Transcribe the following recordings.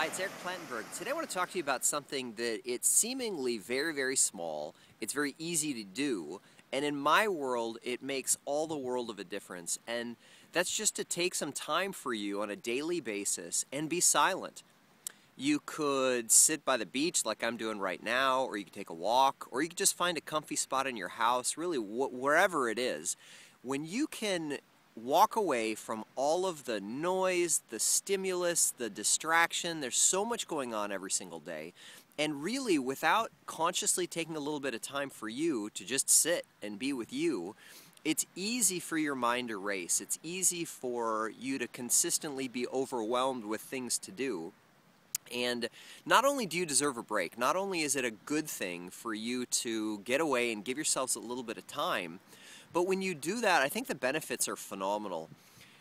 Hi, it's Eric Plantenberg. Today I want to talk to you about something that it's seemingly very, very small, it's very easy to do, and in my world it makes all the world of a difference, and that's just to take some time for you on a daily basis and be silent. You could sit by the beach like I'm doing right now, or you could take a walk, or you could just find a comfy spot in your house, really wherever it is. When you can walk away from all of the noise, the stimulus, the distraction. There's so much going on every single day. And really, without consciously taking a little bit of time for you to just sit and be with you, it's easy for your mind to race. It's easy for you to consistently be overwhelmed with things to do. And not only do you deserve a break, not only is it a good thing for you to get away and give yourselves a little bit of time, but when you do that, I think the benefits are phenomenal.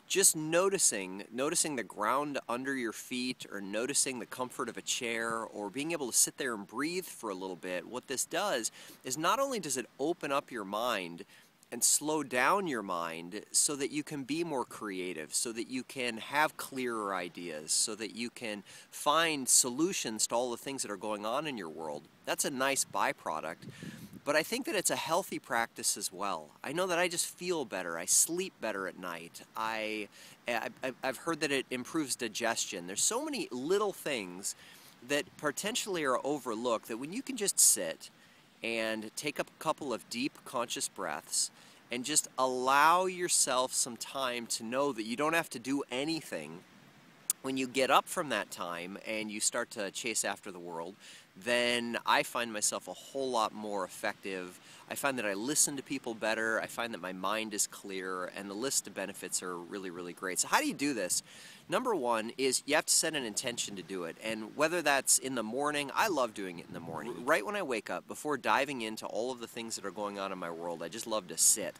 Just noticing the ground under your feet, or noticing the comfort of a chair, or being able to sit there and breathe for a little bit, what this does is not only does it open up your mind and slow down your mind so that you can be more creative, so that you can have clearer ideas, so that you can find solutions to all the things that are going on in your world. That's a nice byproduct. But I think that it's a healthy practice as well. I know that I just feel better. I sleep better at night. I've heard that it improves digestion. There's so many little things that potentially are overlooked that when you can just sit and take a couple of deep conscious breaths and just allow yourself some time to know that you don't have to do anything. When you get up from that time and you start to chase after the world, then I find myself a whole lot more effective. I find that I listen to people better. I find that my mind is clearer, and the list of benefits are really, really great. So how do you do this? Number one is you have to set an intention to do it, and whether that's in the morning, I love doing it in the morning. Right when I wake up, before diving into all of the things that are going on in my world, I just love to sit.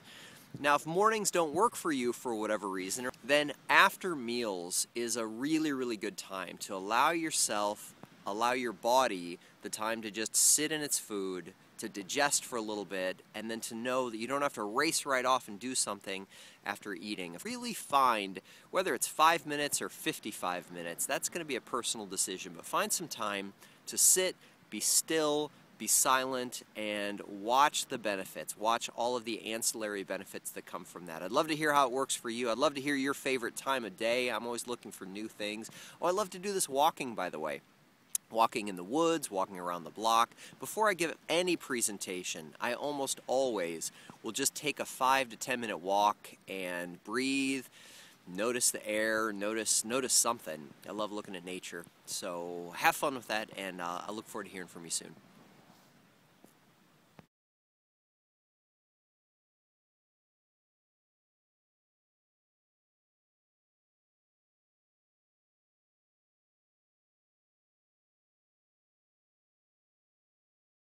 Now, if mornings don't work for you for whatever reason, then after meals is a really, really good time to allow yourself, allow your body the time to just sit in its food, to digest for a little bit, and then to know that you don't have to race right off and do something after eating. Really find, whether it's 5 minutes or 55 minutes, that's going to be a personal decision, but find some time to sit, be still, be silent, and watch the benefits. Watch all of the ancillary benefits that come from that. I'd love to hear how it works for you. I'd love to hear your favorite time of day. I'm always looking for new things. Oh, I love to do this walking, by the way. Walking in the woods, walking around the block. Before I give any presentation, I almost always will just take a 5 to 10 minute walk and breathe. Notice the air, notice something. I love looking at nature. So have fun with that, and I look forward to hearing from you soon.